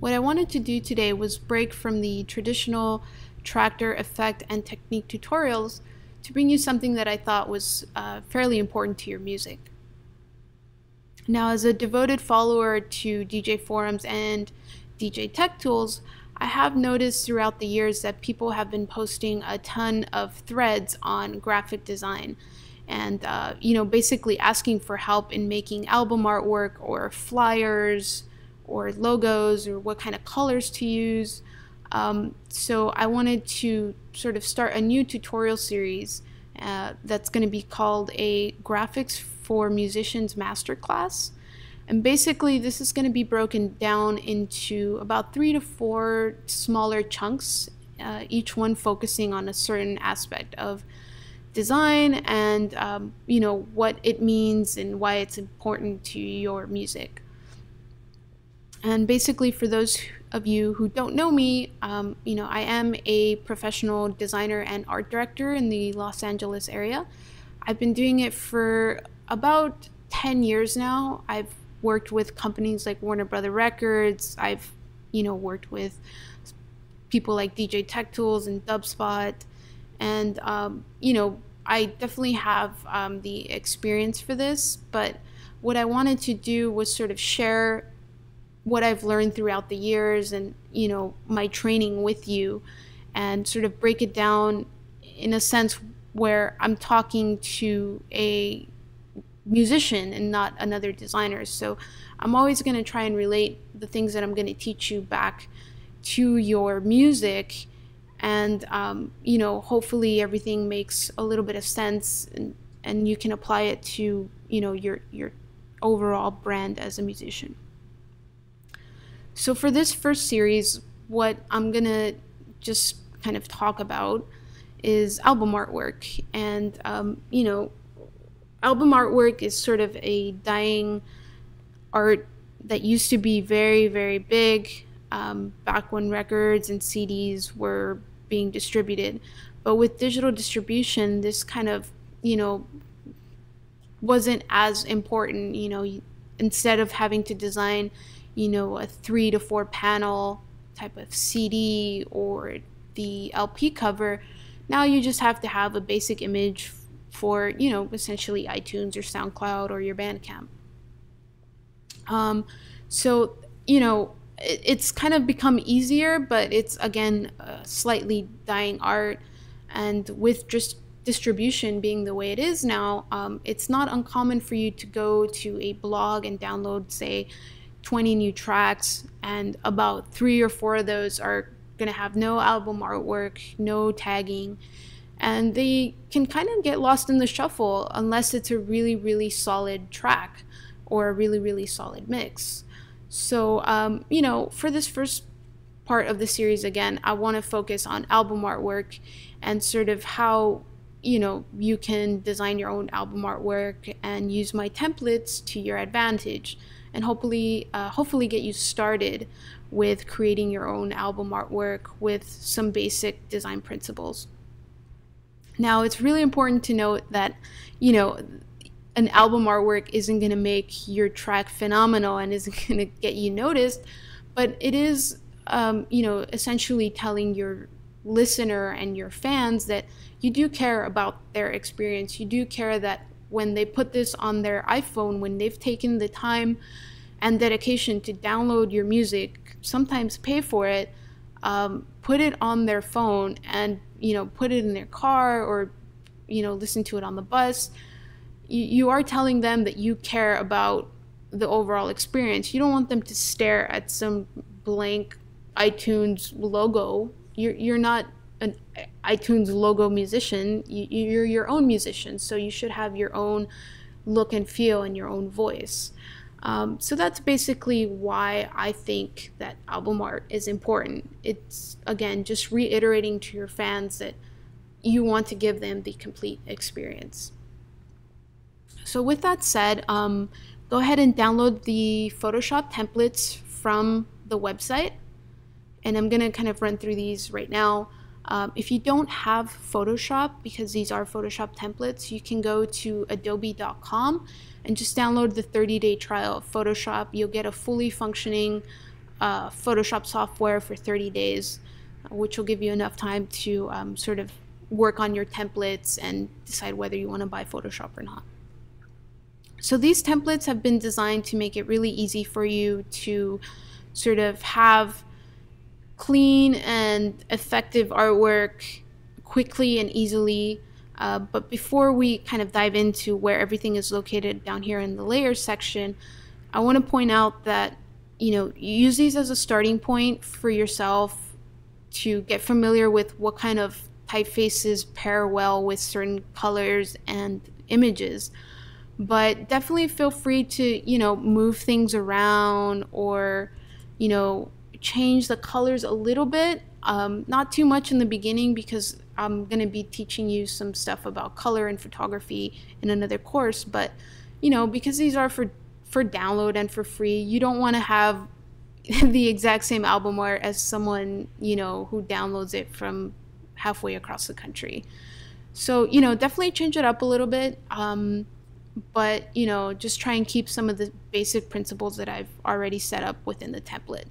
What I wanted to do today was break from the traditional tractor effect and technique tutorials to bring you something that I thought was fairly important to your music. Now, as a devoted follower to DJ forums and DJ Tech Tools, I have noticed throughout the years that people have been posting a ton of threads on graphic design and basically asking for help in making album artwork or flyers or logos or what kind of colors to use. So I wanted to sort of start a new tutorial series that's going to be called a Graphics for Musicians Masterclass. And basically this is going to be broken down into about 3 to 4 smaller chunks, each one focusing on a certain aspect of design and what it means and why it's important to your music. And basically, for those of you who don't know me, I am a professional designer and art director in the Los Angeles area. I've been doing it for about 10 years now. I've worked with companies like Warner Brothers Records. I've, worked with people like DJ Tech Tools and Dubspot. And, I definitely have the experience for this. But what I wanted to do was sort of share what I've learned throughout the years and, my training with you and sort of break it down in a sense where I'm talking to a musician and not another designer. So I'm always going to try and relate the things that I'm going to teach you back to your music and, hopefully everything makes a little bit of sense and you can apply it to, your overall brand as a musician. So for this first series, what I'm going to just kind of talk about is album artwork. And, album artwork is sort of a dying art that used to be very, very big back when records and CDs were being distributed. But with digital distribution, this kind of, wasn't as important. Instead of having to design a 3 to 4 panel type of CD or the LP cover, now you just have to have a basic image for, essentially iTunes or SoundCloud or your Bandcamp. So, it's kind of become easier, but it's, again, a slightly dying art. And with just distribution being the way it is now, it's not uncommon for you to go to a blog and download, say, 20 new tracks, and about 3 or 4 of those are going to have no album artwork, no tagging, and they can kind of get lost in the shuffle unless it's a really, really solid track or a really, really solid mix. So, for this first part of the series, again, I want to focus on album artwork and sort of how, you can design your own album artwork and use my templates to your advantage, and hopefully get you started with creating your own album artwork with some basic design principles. Now, it's really important to note that, an album artwork isn't going to make your track phenomenal and isn't going to get you noticed, but it is, essentially telling your listener and your fans that you do care about their experience. You do care that when they put this on their iPhone, when they've taken the time and dedication to download your music, sometimes pay for it, put it on their phone and, put it in their car or, listen to it on the bus, you are telling them that you care about the overall experience. You don't want them to stare at some blank iTunes logo. You're not an iTunes logo musician. You're your own musician, so you should have your own look and feel and your own voice. So that's basically why I think that album art is important. It's, again, just reiterating to your fans that you want to give them the complete experience. So with that said, go ahead and download the Photoshop templates from the website, and I'm going to kind of run through these right now. If you don't have Photoshop, because these are Photoshop templates, you can go to adobe.com and just download the 30-day trial of Photoshop. You'll get a fully functioning Photoshop software for 30 days, which will give you enough time to sort of work on your templates and decide whether you want to buy Photoshop or not. So these templates have been designed to make it really easy for you to sort of have clean and effective artwork quickly and easily. But before we kind of dive into where everything is located down here in the layers section, I want to point out that, you know, use these as a starting point for yourself to get familiar with what kind of typefaces pair well with certain colors and images. But definitely feel free to, you know, move things around or, you know, change the colors a little bit. Not too much in the beginning, because I'm going to be teaching you some stuff about color and photography in another course. But, you know, because these are for download and for free, you don't want to have the exact same album art as someone, you know, who downloads it from halfway across the country. So, you know, definitely change it up a little bit. But, you know, just try and keep some of the basic principles that I've already set up within the template.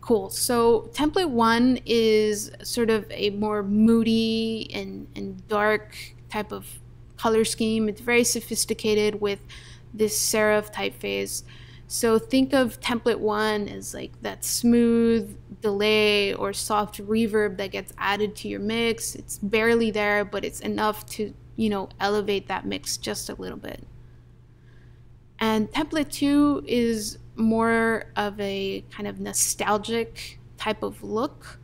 Cool. So template one is sort of a more moody and dark type of color scheme. It's very sophisticated with this serif typeface. So think of template one as like that smooth delay or soft reverb that gets added to your mix. It's barely there, but it's enough to, you know, elevate that mix just a little bit. And template two is more of a kind of nostalgic type of look.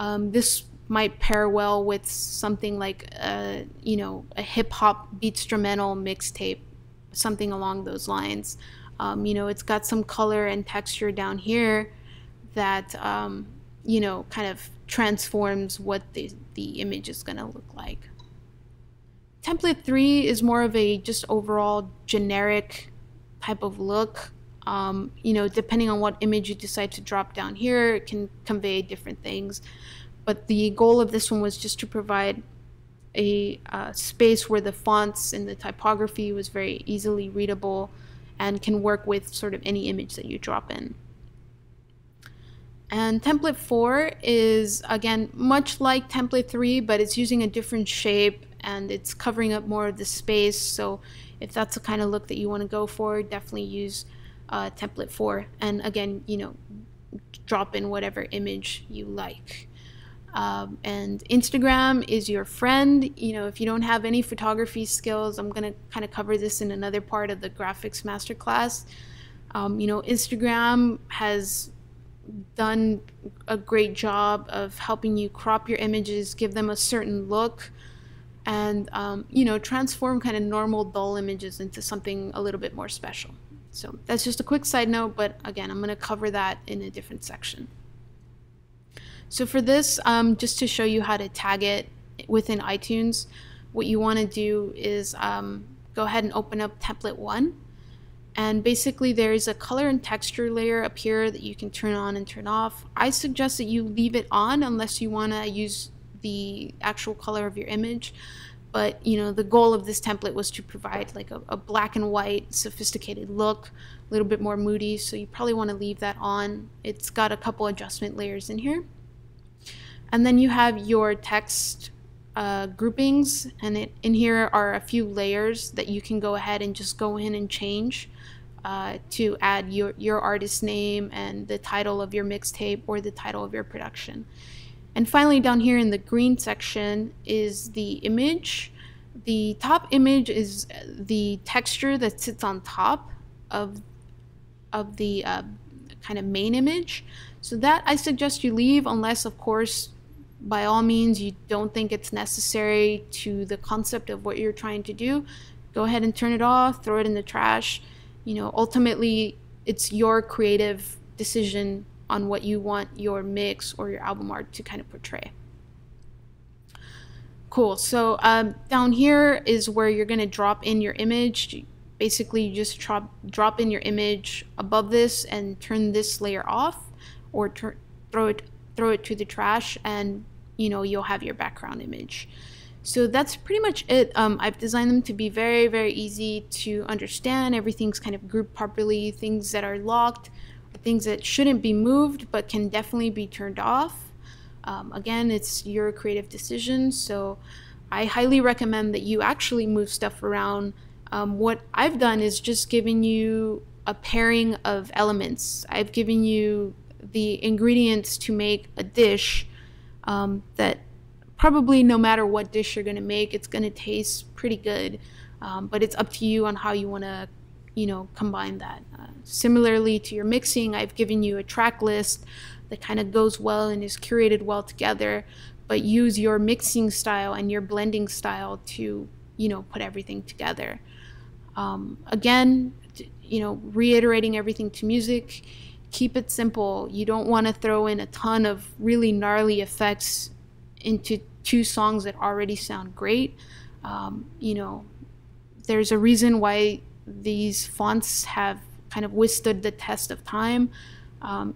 This might pair well with something like a, you know, a hip hop beatstrumental mixtape, something along those lines. You know, it's got some color and texture down here that, you know, kind of transforms what the image is going to look like. Template three is more of a just overall generic type of look. You know, depending on what image you decide to drop down here, it can convey different things. But the goal of this one was just to provide a space where the fonts and the typography was very easily readable and can work with sort of any image that you drop in. And template four is, again, much like template three, but it's using a different shape and it's covering up more of the space. So if that's the kind of look that you want to go for, definitely use template four, and again, you know, drop in whatever image you like. And Instagram is your friend. You know, if you don't have any photography skills, I'm gonna kind of cover this in another part of the graphics masterclass. You know, Instagram has done a great job of helping you crop your images, give them a certain look, and you know, transform kind of normal dull images into something a little bit more special. So that's just a quick side note, but again, I'm going to cover that in a different section. So for this, just to show you how to tag it within iTunes, what you want to do is go ahead and open up template one. And basically there is a color and texture layer up here that you can turn on and turn off. I suggest that you leave it on unless you want to use the actual color of your image. But, you know, the goal of this template was to provide like a black and white sophisticated look, a little bit more moody. So you probably want to leave that on. It's got a couple adjustment layers in here. And then you have your text groupings. And in here are a few layers that you can go ahead and just go in and change to add your artist name and the title of your mixtape or the title of your production. And finally, down here in the green section is the image. The top image is the texture that sits on top of the kind of main image. So that I suggest you leave, unless, of course, by all means, you don't think it's necessary to the concept of what you're trying to do. Go ahead and turn it off, throw it in the trash. You know, ultimately, it's your creative decision on what you want your mix or your album art to kind of portray. Cool, so down here is where you're gonna drop in your image. Basically, you just drop in your image above this and turn this layer off, or throw it to the trash, and you know, you'll have your background image. So that's pretty much it. I've designed them to be very, very easy to understand. Everything's kind of grouped properly. Things that are locked, things that shouldn't be moved but can definitely be turned off. Again, it's your creative decision, so I highly recommend that you actually move stuff around. What I've done is just given you a pairing of elements. I've given you the ingredients to make a dish that probably no matter what dish you're going to make, it's going to taste pretty good. But it's up to you on how you want to, combine that. Similarly to your mixing, I've given you a track list that kind of goes well and is curated well together, but use your mixing style and your blending style to, put everything together. Again, reiterating everything to music, keep it simple. You don't want to throw in a ton of really gnarly effects into two songs that already sound great. There's a reason why these fonts have kind of withstood the test of time.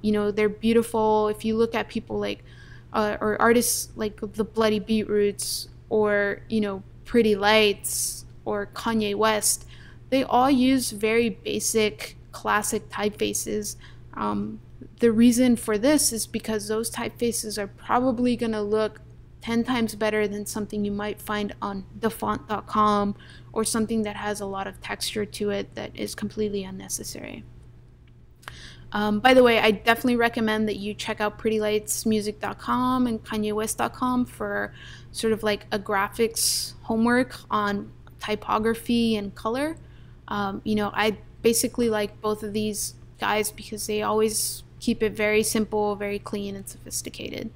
They're beautiful. If you look at people like, or artists like the Bloody Beetroots, or, Pretty Lights, or Kanye West, they all use very basic, classic typefaces. The reason for this is because those typefaces are probably going to look 10 times better than something you might find on dafont.com, or something that has a lot of texture to it that is completely unnecessary. By the way, I definitely recommend that you check out prettylightsmusic.com and KanyeWest.com for sort of like a graphics homework on typography and color. I basically like both of these guys because they always keep it very simple, very clean, and sophisticated.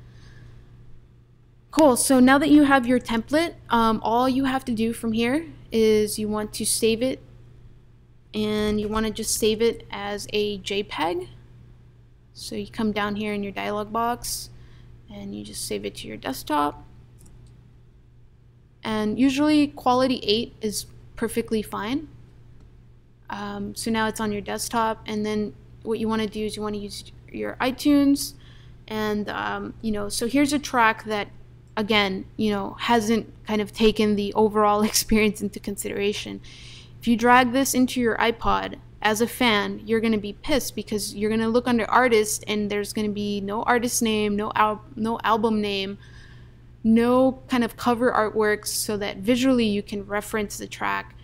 Cool, so now that you have your template, all you have to do from here is you want to save it, and you want to just save it as a JPEG. So you come down here in your dialog box and you just save it to your desktop. And usually quality 8 is perfectly fine. So now it's on your desktop, and then what you want to do is you want to use your iTunes, and so here's a track that, again, hasn't kind of taken the overall experience into consideration. If you drag this into your iPod, as a fan, you're going to be pissed because you're going to look under artist and there's going to be no artist name, no album name, no kind of cover artwork so that visually you can reference the track.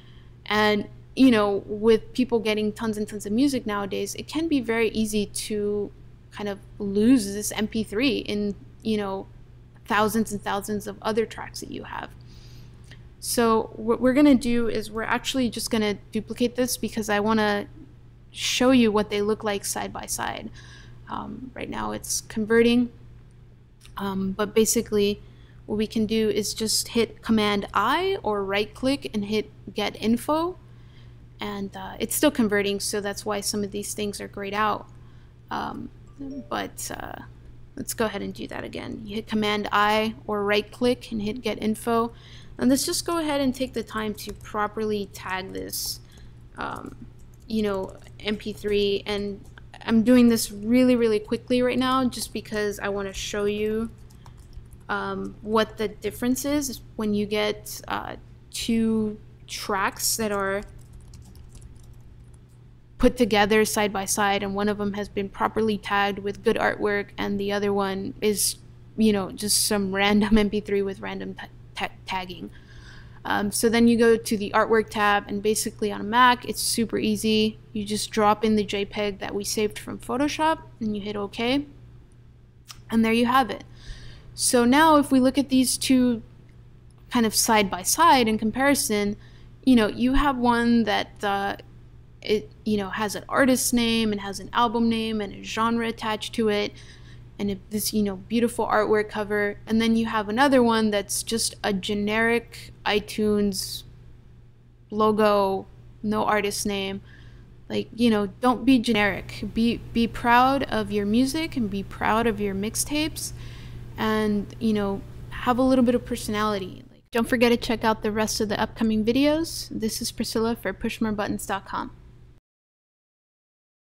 And with people getting tons and tons of music nowadays, it can be very easy to kind of lose this MP3 in, thousands and thousands of other tracks that you have. So what we're going to do is we're actually just going to duplicate this because I want to show you what they look like side by side. Right now it's converting, but basically what we can do is just hit Command I or right click and hit Get Info. And it's still converting, so that's why some of these things are grayed out. Let's go ahead and do that again. You hit Command I or right click and hit Get Info. And let's just go ahead and take the time to properly tag this, MP3. And I'm doing this really, really quickly right now just because I want to show you what the difference is when you get two tracks that are put together side by side, and one of them has been properly tagged with good artwork and the other one is just some random MP3 with random tagging. So then you go to the artwork tab, and basically on a Mac it's super easy. You just drop in the JPEG that we saved from Photoshop and you hit OK, and there you have it. So now if we look at these two kind of side by side in comparison, you have one that it has an artist's name and has an album name and a genre attached to it, and this beautiful artwork cover, and then you have another one that's just a generic iTunes logo, no artist's name. Like, don't be generic. Be proud of your music and be proud of your mixtapes, and have a little bit of personality. Don't forget to check out the rest of the upcoming videos. This is Priscilla for PushMoreButtons.com.